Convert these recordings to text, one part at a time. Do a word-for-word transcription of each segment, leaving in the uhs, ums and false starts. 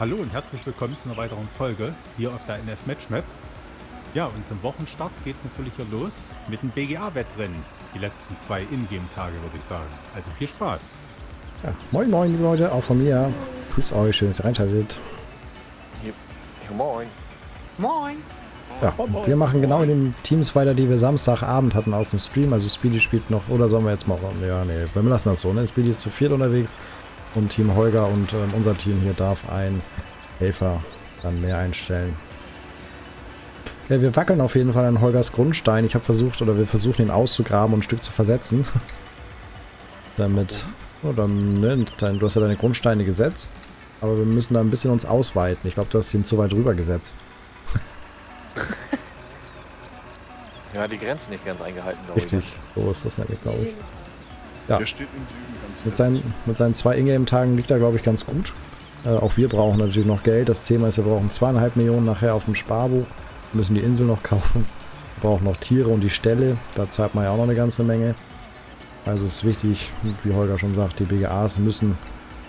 Hallo und herzlich willkommen zu einer weiteren Folge hier auf der N F Match Map. Ja, und zum Wochenstart geht es natürlich hier los mit dem B G A-Wettrennen. Die letzten zwei Ingame-Tage, würde ich sagen. Also viel Spaß. Ja, moin moin, liebe Leute, auch von mir. Tut's euch, schön, dass ihr reinschaltet. Ja, moin. Moin. Ja, und wir machen genau in den Teams weiter, die wir Samstagabend hatten aus dem Stream. Also Speedy spielt noch, oder sollen wir jetzt mal... Ja, nee, wir lassen das so, ne? Speedy ist zu viert unterwegs. Und Team Holger und ähm, unser Team hier darf ein Helfer dann mehr einstellen. Ja, wir wackeln auf jeden Fall an Holgers Grundstein. Ich habe versucht, oder wir versuchen ihn auszugraben und ein Stück zu versetzen. Damit... Oh, dann, ne, dann, du hast ja deine Grundsteine gesetzt. Aber wir müssen da ein bisschen uns ausweiten. Ich glaube, du hast ihn zu weit rüber gesetzt. Ja, die Grenzen nicht ganz eingehalten, glaube ich. Richtig, so ist das nämlich, glaube ich. Ja. Der steht im Süden ganz mit seinen, mit seinen zwei Ingame-Tagen liegt er, glaube ich, ganz gut. Äh, auch wir brauchen natürlich noch Geld. Das Thema ist, wir brauchen zweieinhalb Millionen nachher auf dem Sparbuch. Wir müssen die Insel noch kaufen. Wir brauchen noch Tiere und die Ställe. Da zahlt man ja auch noch eine ganze Menge. Also es ist wichtig, wie Holger schon sagt, die B G As müssen,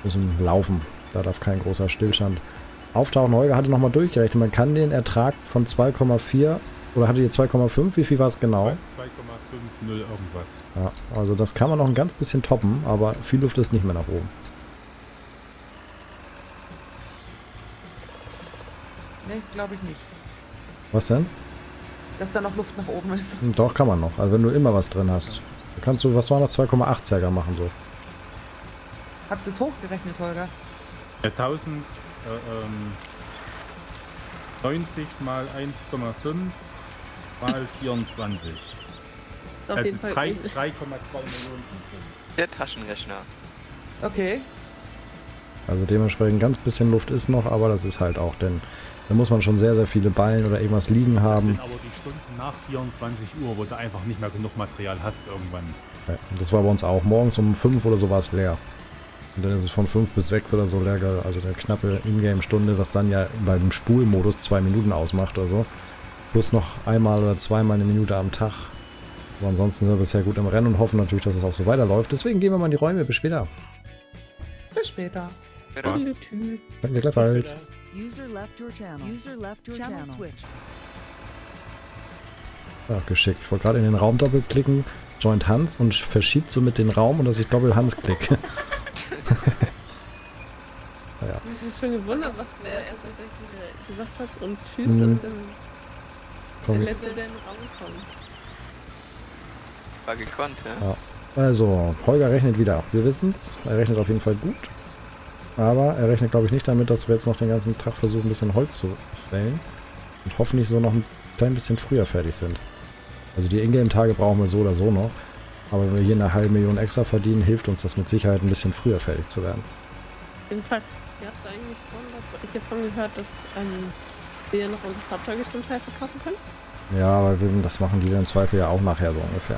müssen laufen. Da darf kein großer Stillstand auftauchen. Holger hatte nochmal durchgerechnet. Man kann den Ertrag von zwei Komma vier... Oder hattet ihr zwei Komma fünf? Wie viel war es genau? zwei Komma fünfzig irgendwas. Ja, also das kann man noch ein ganz bisschen toppen, aber viel Luft ist nicht mehr nach oben. Ne, glaube ich nicht. Was denn? Dass da noch Luft nach oben ist. Doch, kann man noch. Also wenn du immer was drin hast. Kannst du, was war das, zwei Komma acht Zerger machen so? Habt ihr es hochgerechnet, Holger? tausend, äh, ähm... neunzig mal eins Komma fünf mal vierundzwanzig. Also drei Komma zwei Millionen. Der Taschenrechner. Okay. Also dementsprechend ganz bisschen Luft ist noch, aber das ist halt auch, denn da muss man schon sehr, sehr viele Ballen oder irgendwas liegen haben. Das sind aber die Stunden nach vierundzwanzig Uhr, wo du einfach nicht mehr genug Material hast irgendwann. Ja, das war bei uns auch. Morgens um fünf oder so war es leer. Und dann ist es von fünf bis sechs oder so leer, also eine knappe Ingame-Stunde, was dann ja beim Spulmodus zwei Minuten ausmacht oder so. Plus noch einmal oder zweimal eine Minute am Tag. Aber ansonsten sind wir bisher gut im Rennen und hoffen natürlich, dass es auch so weiterläuft. Deswegen gehen wir mal in die Räume. Bis später. Bis später. Danke gleichfalls. Ja, geschickt. Ich wollte gerade in den Raum doppelklicken, joint Hans und verschiebt somit den Raum und dass ich doppelt Hans klicke. Naja. Ich bin schon gewundert, was du erst gesagt hast und tschüss mhm. und dann Komm der letzte, der in den Raum kommt. War gekonnt, ja? Ja. Also, Holger rechnet wieder ab. Wir wissen's. Er rechnet auf jeden Fall gut. Aber er rechnet, glaube ich, nicht damit, dass wir jetzt noch den ganzen Tag versuchen, ein bisschen Holz zu fällen. Und hoffentlich so noch ein klein bisschen früher fertig sind. Also die Ingame-Tage brauchen wir so oder so noch. Aber wenn wir hier eine halbe Million extra verdienen, hilft uns das mit Sicherheit ein bisschen früher fertig zu werden. Jedenfalls, ihr habt eigentlich vorhin ich davon gehört, dass ähm, wir noch unsere Fahrzeuge zum Teil verkaufen können? Ja, aber das machen die dann im Zweifel ja auch nachher so ungefähr.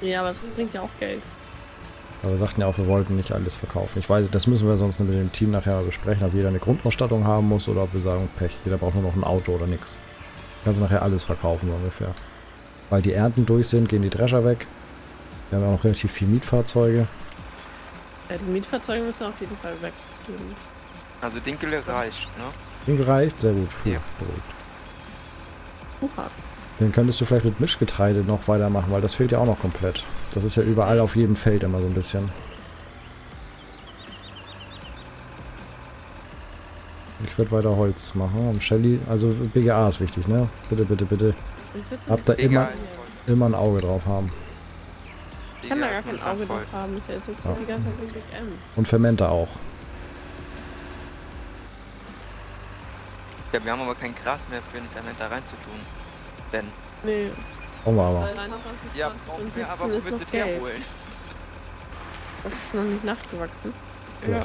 Ja, aber das bringt ja auch Geld. Aber wir sagten ja auch, wir wollten nicht alles verkaufen. Ich weiß, das müssen wir sonst mit dem Team nachher besprechen, ob jeder eine Grundausstattung haben muss oder ob wir sagen, Pech, jeder braucht nur noch ein Auto oder nichts. Kannst du nachher alles verkaufen so ungefähr. Weil die Ernten durch sind, gehen die Drescher weg. Wir haben auch noch relativ viel Mietfahrzeuge. Ja, die Mietfahrzeuge müssen auf jeden Fall weg. Also Dinkele reicht, ne? Dinkele reicht? Sehr gut. Puh, ja. Gut. Dann könntest du vielleicht mit Mischgetreide noch weitermachen, weil das fehlt ja auch noch komplett. Das ist ja überall auf jedem Feld immer so ein bisschen. Ich würde weiter Holz machen. Und Shelly, also B G A ist wichtig, ne? Bitte, bitte, bitte. Habt da immer, immer ein Auge drauf haben. Ich kann da gar kein Auge drauf haben. Ich sitze ja die ganze Zeit im B G M. Und Fermenter auch. Ja, wir haben aber kein Gras mehr für den Fermenter reinzutun. Ben. Nee. Brauchen wir aber. Ja, brauchen wir aber, wo willst du den herholen? Das ist noch nicht nachgewachsen. Ja. Ja.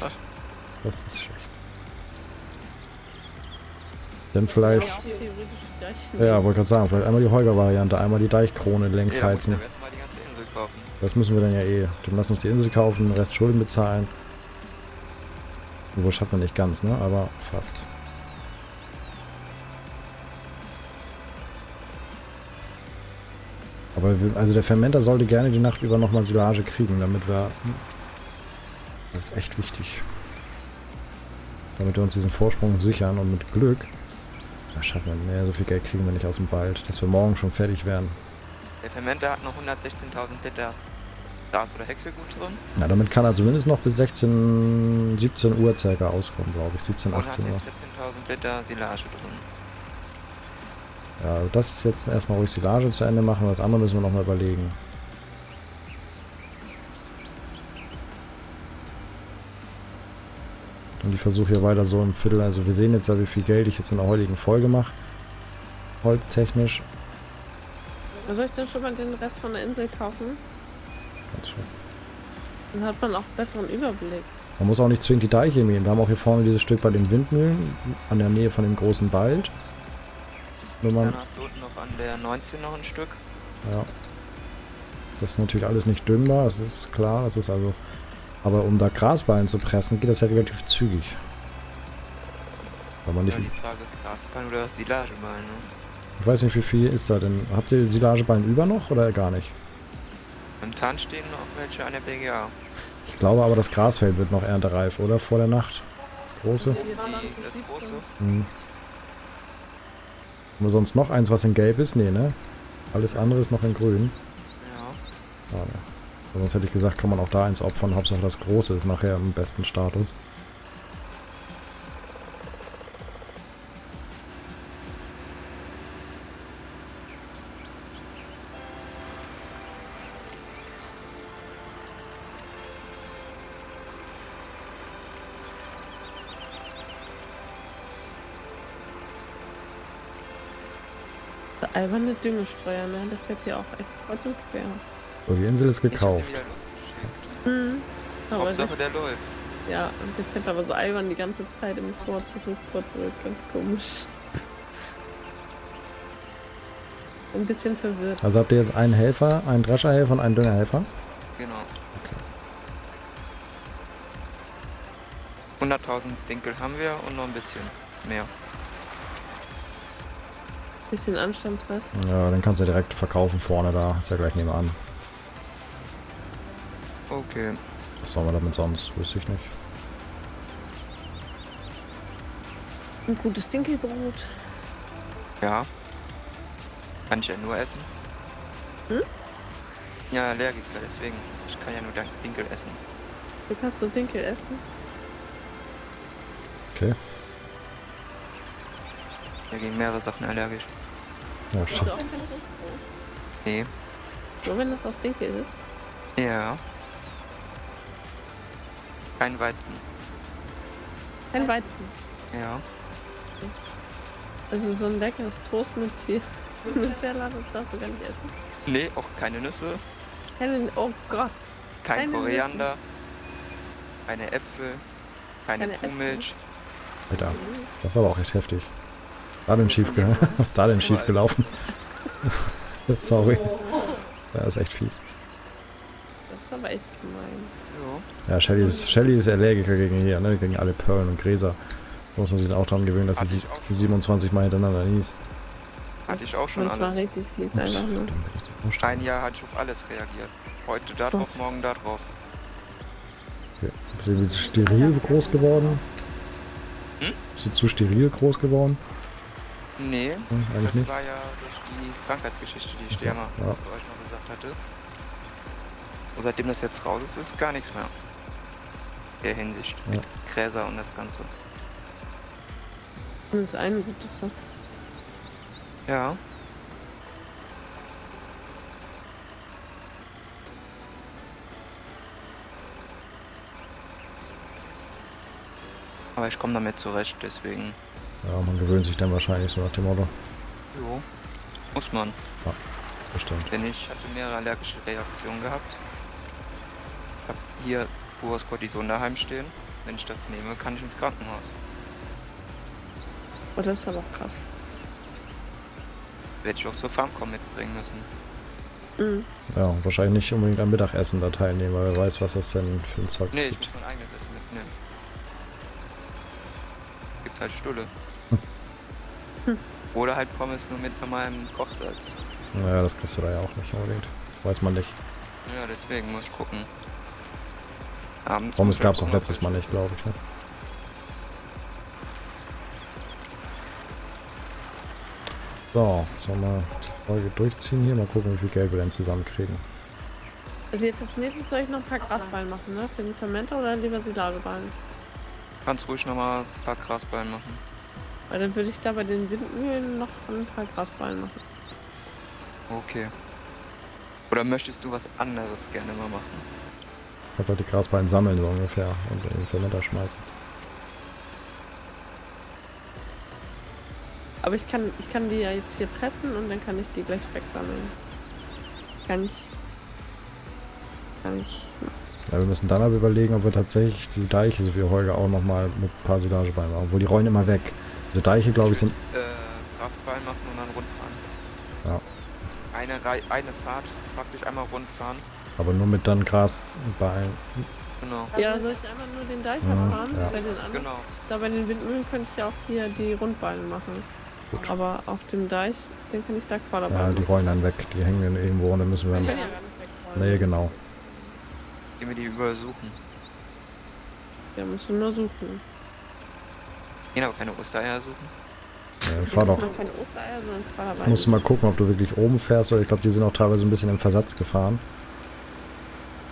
Das ist schlecht. Dann vielleicht. Ja, ja, wollte gerade sagen, vielleicht einmal die Holger-Variante, einmal die Deichkrone längs ja, heizen. Muss ja mal die ganze Insel kaufen. Das müssen wir dann ja eh. Dann lass uns die Insel kaufen, den Rest Schulden bezahlen. Wo schafft man nicht ganz, ne? Aber fast. Aber wir, also der Fermenter sollte gerne die Nacht über nochmal Silage kriegen, damit wir. Das ist echt wichtig. damit wir uns diesen Vorsprung sichern und mit Glück... Na, schade, nee, so viel Geld kriegen wir nicht aus dem Wald, dass wir morgen schon fertig werden. Der Fermenter hat noch hundertsechzehntausend Liter Gras oder Häckselgut drin. Na, damit kann er zumindest noch bis sechzehn, siebzehn Uhr circa auskommen, glaube ich. siebzehn, achtzehn Uhr. Und hat jetzt vierzehntausend Liter Silage drin. Ja, also das ist jetzt erstmal ruhig Silage zu Ende machen, das andere müssen wir nochmal überlegen. Und ich versuche hier weiter so im Viertel, also wir sehen jetzt ja, wie viel Geld ich jetzt in der heutigen Folge mache. Holztechnisch. Soll ich denn schon mal den Rest von der Insel kaufen? Ganz schön. Dann hat man auch besseren Überblick. Man muss auch nicht zwingend die Deiche mähen. Wir haben auch hier vorne dieses Stück bei den Windmühlen, an der Nähe von dem großen Wald. Nur man dann hast du unten noch an der neunzehn noch ein Stück. Ja. Das ist natürlich alles nicht dünnbar, das ist klar, das ist also... Aber um da Grasballen zu pressen, geht das ja relativ zügig. Aber nicht. Ja, die Frage Grasballen oder Silageballen, ne? Ich weiß nicht, wie viel ist da denn? Habt ihr Silageballen über noch oder gar nicht? Momentan stehen noch welche an der B G A. Ich glaube aber, das Grasfeld wird noch erntereif, oder? Vor der Nacht. Das große. Die, das große. Mhm. Haben wir sonst noch eins, was in Gelb ist? Nee, ne? Alles andere ist noch in Grün. Ja. Ah, ne. Sonst hätte ich gesagt, kann man auch da eins opfern. Hauptsache das Große ist nachher im besten Status. Der alberne Düngestreuer, ne? Das wird hier auch echt voll zu quer. So, die Insel ist gekauft. Mhm. Aber Hauptsache der läuft. Ja, und der fährt aber so albern die ganze Zeit im Vor zurück, vor zurück. Ganz komisch. Ein bisschen verwirrt. Also habt ihr jetzt einen Helfer, einen Drescherhelfer und einen Düngerhelfer? Genau. Okay. hunderttausend Winkel haben wir und noch ein bisschen mehr. Bisschen Anstandsrest? Ja, dann kannst du direkt verkaufen vorne da. Ist ja gleich nebenan. Okay. Was soll man damit sonst? Wüsste ich nicht. Ein gutes Dinkelbrot. Ja. Kann ich ja nur essen. Hm? Ja, Allergiker, deswegen. Ich kann ja nur Dinkel essen. Du kannst nur Dinkel essen? Okay. Ja, gegen mehrere Sachen allergisch. Ja, stimmt. Nee. Nur wenn das aus Dinkel ist? Ja. Kein Weizen. Kein Weizen? Ja. Also so ein leckeres Toast mit hier. Mit Teller, das darfst du gar nicht essen. Nee, auch keine Nüsse. Keine, oh Gott. Kein keine Koriander. Nüsse. Keine Äpfel. Keine, keine Kuhmilch. Äpfel. Alter, das ist aber auch echt heftig. Da denn schief ge Was ist da denn schief gelaufen? Sorry. Das ist echt fies. Das ist aber echt gemein. Ja, Shelly ist, Shelly ist Allergiker gegen hier, ne? Gegen alle Perlen und Gräser. Da muss man sich dann auch dran gewöhnen, dass sie siebenundzwanzig Mal hintereinander niest. Hatte ich auch schon das alles. War richtig fies einfach, ne? Ein Jahr hatte ich auf alles reagiert. Heute darauf, morgen darauf. Okay. Ist sie zu steril groß geworden? Hm? Ist sie zu steril groß geworden? Nee, hm, das nicht? War ja durch die Krankheitsgeschichte, die ich okay. dir mal ja. euch noch gesagt hatte. Und seitdem das jetzt raus ist, ist gar nichts mehr. In der Hinsicht. Ja. Mit Gräser und das Ganze. Das ist eine gute Sache. Ja. Aber ich komme damit zurecht, deswegen. Ja, man gewöhnt sich dann wahrscheinlich so nach dem Motto. Jo. Muss man. Ja, bestimmt. Denn ich hatte mehrere allergische Reaktionen gehabt. Ich habe hier pures Cortison daheim stehen. Wenn ich das nehme, kann ich ins Krankenhaus. Oh, das ist aber krass. Werde ich auch zur Farmcom mitbringen müssen. Mhm. Ja, wahrscheinlich nicht unbedingt am Mittagessen da teilnehmen, weil wer weiß, was das denn für ein Zeug ist. Nee, ich muss mein eigenes Essen mitnehmen. Gibt halt Stulle. Hm. Oder halt Pommes nur mit normalem Kochsalz. Naja, das kriegst du da ja auch nicht unbedingt. Weiß man nicht. Ja, deswegen muss ich gucken. Abends Pommes gab es auch letztes Mal nicht, glaube ich. Ne? So, sollen wir die Folge durchziehen hier? Mal gucken, wie viel Geld wir denn zusammenkriegen. Also jetzt als nächstes soll ich noch ein paar Grasballen machen, ne? Für die Fermenter oder lieber Silageballen? Kannst ruhig noch mal ein paar Grasballen machen. Weil dann würde ich da bei den Windmühlen noch ein paar Grasballen machen. Okay. Oder möchtest du was anderes gerne mal machen? Kannst auch die Grasballen sammeln so ungefähr und in den Fermenter schmeißen. Aber ich kann, ich kann die ja jetzt hier pressen und dann kann ich die gleich wegsammeln. Kann ich. Kann ich. Ja, wir müssen dann aber überlegen, ob wir tatsächlich die Deiche, so wie Holger, auch nochmal mit ein paar Silageballen machen. Obwohl die rollen immer weg. Also Deiche, glaube ich, sind... Äh, Grasballen machen und dann rundfahren. Ja. Eine, Re eine Fahrt praktisch einmal rundfahren. Aber nur mit dann Grasballen. Genau. Ja, soll ich einmal nur den Deich abfahren? Ja. Bei den anderen? Genau. Da bei den Windmühlen könnte ich ja auch hier die Rundballen machen. Gut. Aber auf dem Deich, den kann ich da Quaderballen machen. Ja, die rollen dann weg. Die hängen dann irgendwo und dann müssen wir... Die können ja gar nicht wegfallen. Nee, genau. Gehen wir die übersuchen. Ja, müssen wir nur suchen. Gehen aber keine Ostereier suchen. Ja, fahr doch. Keine Ostereier, sondern Quaderballen. Musst du mal gucken, ob du wirklich oben fährst, oder ich glaube, die sind auch teilweise ein bisschen im Versatz gefahren.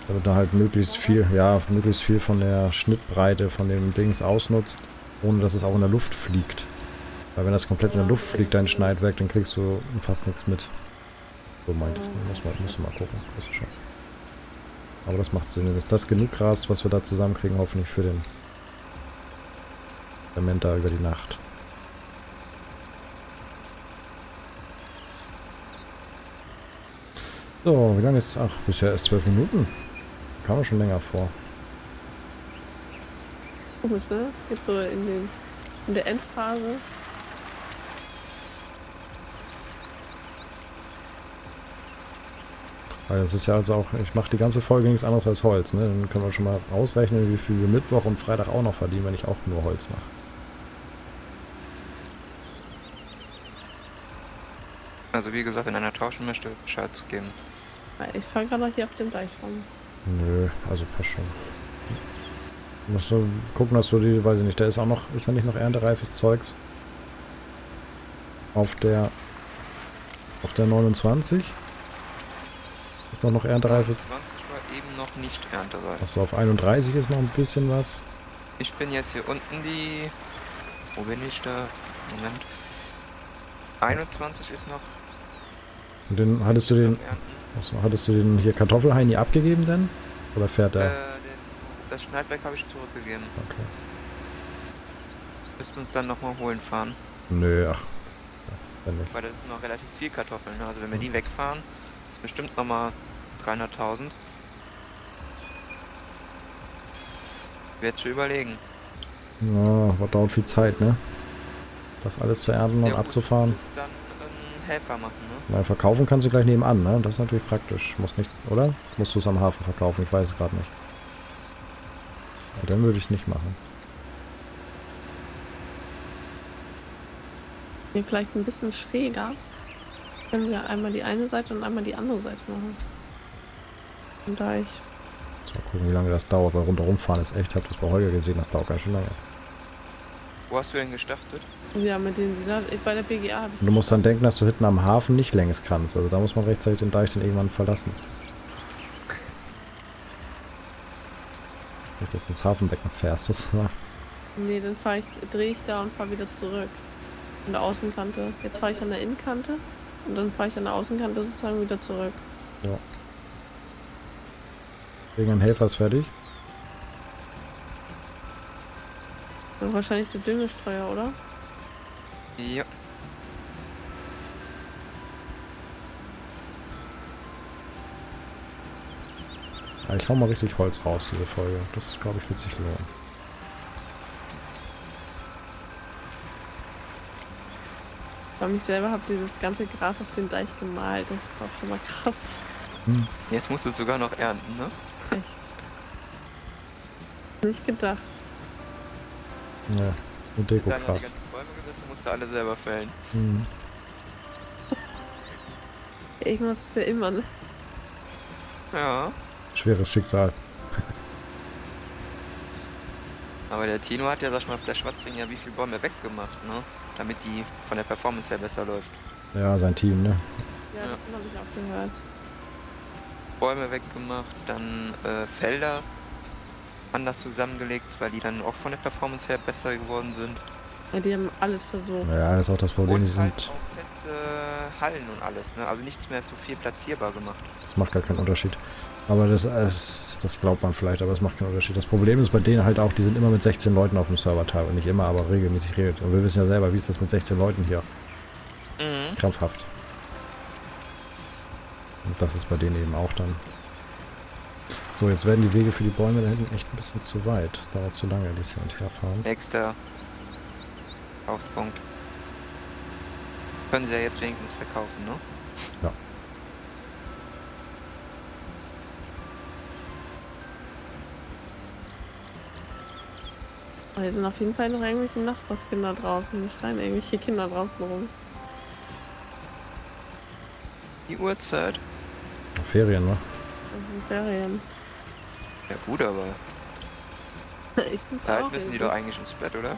Damit du halt möglichst viel, ja, möglichst viel von der Schnittbreite von dem Dings ausnutzt, ohne dass es auch in der Luft fliegt. Weil wenn das komplett in der Luft fliegt, dein Schneidwerk, dann kriegst du fast nichts mit. So meinte ich, muss man, musst du mal gucken, weißt du schon. Aber das macht Sinn. Ist das genug Gras, was wir da zusammenkriegen, hoffentlich für den Fermenter über die Nacht. So, wie lange ist es? Ach, bisher ist zwölf Minuten. Kam mir schon länger vor. Komisch, ne? Jetzt so in, den, in der Endphase. Weil das ist ja also auch, ich mache die ganze Folge nichts anderes als Holz, ne? Dann können wir schon mal ausrechnen, wie viel wir Mittwoch und Freitag auch noch verdienen, wenn ich auch nur Holz mache. Also wie gesagt, wenn einer tauschen möchte, Bescheid zu geben. Ich fahre gerade noch hier auf dem Deich rum. Nö, also passt schon. Du musst so gucken, dass du die, weiß ich nicht, da ist auch noch, ist da nicht noch erntereifes Zeugs? Auf der, auf der neunundzwanzig? Ist doch noch erntereifes? neunundzwanzig war eben noch nicht erntereif. Achso, auf einunddreißig ist noch ein bisschen was. Ich bin jetzt hier unten die... Wo bin ich da? Moment. einundzwanzig ist noch... Und den hattest du den... Achso, hattest du den hier Kartoffelhaini abgegeben denn? Oder fährt er? Äh, den, das Schneidwerk habe ich zurückgegeben. Okay. Müssen wir uns dann nochmal holen fahren. Nö, ach. Ja, nicht. Weil das sind noch relativ viel Kartoffeln, ne? Also wenn wir die wegfahren, ist bestimmt nochmal dreihunderttausend. Wird schon überlegen. Ja, aber dauert viel Zeit, ne? Das alles zu ernten und ja, abzufahren. Helfer machen, ne? Weil verkaufen kannst du gleich nebenan, ne? Das ist natürlich praktisch. Muss nicht, oder? Musst du es am Hafen verkaufen? Ich weiß es gerade nicht. Ja, dann würde ich es nicht machen. Hier vielleicht ein bisschen schräger. Können wir einmal die eine Seite und einmal die andere Seite machen. Und da ich. Mal gucken, wie lange das dauert, weil rundherum fahren ist echt, hab das bei Holger gesehen, das dauert ganz schön lange. Wo hast du denn gestartet? Ja, mit den Silagen. Bei der B G A habe ich... Du musst dann denken, dass du hinten am Hafen nicht längs kannst. Also da muss man rechtzeitig den Deich dann irgendwann verlassen. Nicht, dass du ins Hafenbecken fährst. Das nee, dann fahre ich, drehe ich da und fahre wieder zurück. An der Außenkante. Jetzt fahre ich an der Innenkante und dann fahre ich an der Außenkante sozusagen wieder zurück. Ja. Wegen ein Helfer ist fertig. Und wahrscheinlich der Düngestreuer, oder? Ja. Ja, ich hau mal richtig Holz raus, diese Folge. Das, glaube ich, wird sich lohnen. Weil ich selber habe dieses ganze Gras auf den Deich gemalt. Das ist auch schon mal krass. Hm. Jetzt musst du es sogar noch ernten, ne? Echt. Nicht gedacht. Ja, und Deko krass. Die ganzen Bäume gesetzt, musst du alle selber fällen. Mhm. Irgendwas ist ja immer, ne? Ja. Schweres Schicksal. Aber der Tino hat ja, sag ich mal, auf der Schwarzling ja wie viele Bäume weggemacht, ne? Damit die von der Performance her besser läuft. Ja, sein Team, ne? Ja, ja. Habe ich auch gehört. Bäume weggemacht, dann äh, Felder anders zusammengelegt, weil die dann auch von der Performance her besser geworden sind. Ja, die haben alles versucht. Ja, das ist auch das Problem, und die sind... Halt auch feste Hallen und alles, ne? Also nichts mehr so viel platzierbar gemacht. Das macht gar keinen Unterschied. Aber das, das, das glaubt man vielleicht, aber es macht keinen Unterschied. Das Problem ist bei denen halt auch, die sind immer mit sechzehn Leuten auf dem Server teilweise. Nicht immer, aber regelmäßig regelt. Und wir wissen ja selber, wie ist das mit sechzehn Leuten hier? Mhm. Krampfhaft. Und das ist bei denen eben auch dann. So, jetzt werden die Wege für die Bäume da hinten echt ein bisschen zu weit. Das dauert zu lange, die sie herfahren. Nächster Auspunkt. Können sie ja jetzt wenigstens verkaufen, ne? Ja. Hier sind auf jeden Fall noch irgendwelche Nachbarskinder draußen, nicht rein, irgendwelche Kinder draußen rum. Die Uhrzeit? Ferien, ne? Das sind Ferien. Ja gut, aber... ich find's da auch müssen die doch eigentlich ins Bett, oder?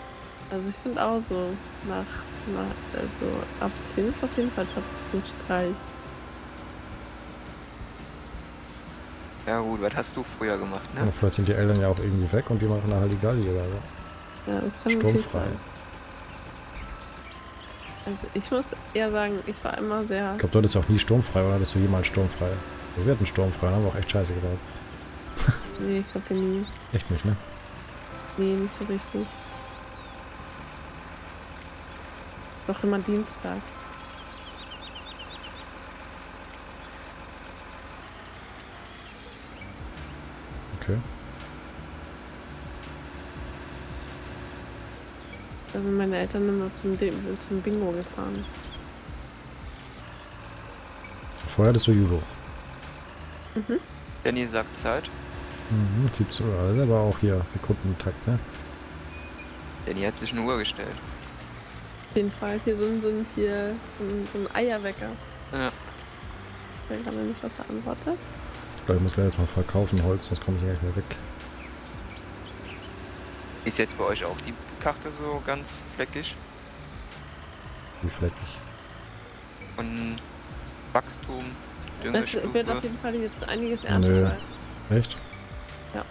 Also ich finde auch so, nach, nach, also ab zehn ist auf jeden Fall schon Streich. Ja gut, was hast du früher gemacht, ne? Ja, vielleicht sind die Eltern ja auch irgendwie weg und die machen eine Halligalli oder so. Ja, das kann natürlich sein. Also ich muss eher sagen, ich war immer sehr... Ich glaube, dort ist auch nie sturmfrei, oder? Bist du jemals sturmfrei? Wir hatten sturmfrei, haben wir auch echt scheiße gebaut. Nee, ich glaube nie. Echt nicht, ne? Nee, nicht so richtig. Doch immer dienstags. Okay. Da sind meine Eltern immer zum, zum Bingo gefahren. Vorher hattest du Judo. Mhm. Jenny sagt Zeit. Mhm, siebzehn Uhr, also aber auch hier Sekundentakt, ne? Jenny hat sich eine Uhr gestellt. Auf jeden Fall, hier sind, sind hier so ein, so ein Eierwecker. Ja. Ich weiß gerade nicht, was er antwortet. Ich glaube, ich muss leider jetzt mal verkaufen, Holz, sonst komme ich hier gleich wieder weg. Ist jetzt bei euch auch die Karte so ganz fleckig? Wie fleckig? Von Wachstum, Düngestufe? Das wird auf jeden Fall jetzt einiges ernten. Nö. Echt? Ja.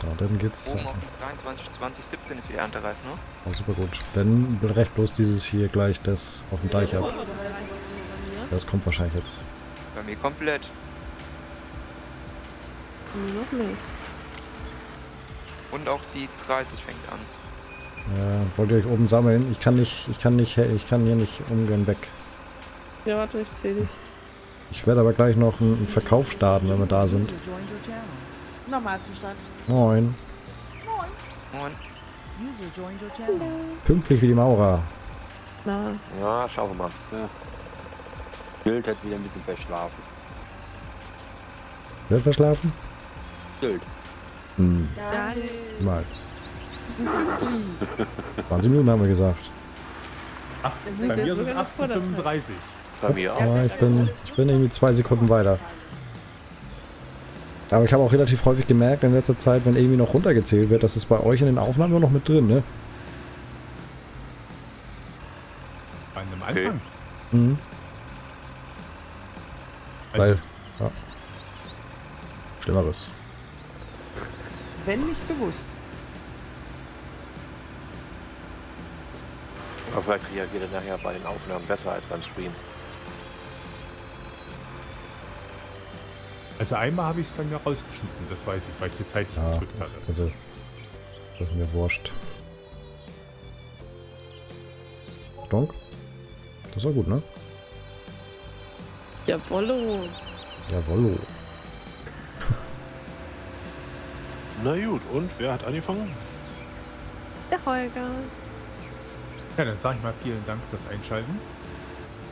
Da, dann geht's. Oben auf dreiundzwanzig, zwanzig, siebzehn ist wieder erntereif, ne? Oh, super gut. Dann recht bloß dieses hier gleich das auf dem Deich ab. Das kommt wahrscheinlich jetzt. Bei mir komplett. Noch nicht. Und auch die dreißig fängt an. Ja, wollt ihr euch oben sammeln? Ich kann nicht, ich kann nicht, ich kann hier nicht umgehen weg. Ja, warte, ich zähle dich. Ich werde aber gleich noch einen Verkauf starten, wenn wir da sind. Nochmal Zustand. Moin. Moin. Moin. Pünktlich wie die Maurer. Na. Ja, schauen wir mal. Ja. Bild hat wieder ein bisschen verschlafen. Wird verschlafen? Bild. Hm. Niemals. zwanzig Minuten haben wir gesagt. Ach, bei mir sind es achtzehn fünfunddreißig. Bei mir auch. Ja, ich bin, ich bin irgendwie zwei Sekunden weiter. Aber ich habe auch relativ häufig gemerkt in letzter Zeit, wenn irgendwie noch runtergezählt wird, dass es bei euch in den Aufnahmen noch mit drin, ne? An dem Anfang? Mhm. Weil, ja. Schlimmeres. Wenn nicht bewusst. Aber vielleicht reagiert er nachher bei den Aufnahmen besser als beim Stream. Also einmal habe ich es bei mir rausgeschnitten, das weiß ich, weil ich die Zeit nicht ja, gedrückt hatte. Also, das ist mir wurscht. Donk? Das war gut, ne? Jawollo. Jawollo. Na gut, und wer hat angefangen? Der Holger. Ja, dann sage ich mal vielen Dank fürs Einschalten.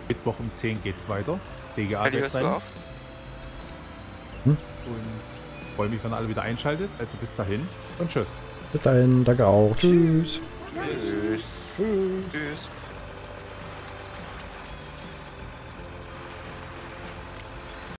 Mittwoch um zehn geht's weiter. B G A hörst du auf? Hm? Und freue mich, wenn ihr alle wieder einschaltet. Also bis dahin und tschüss. Bis dahin, danke auch. Tschüss. Tschüss. Tschüss. Tschüss. Tschüss.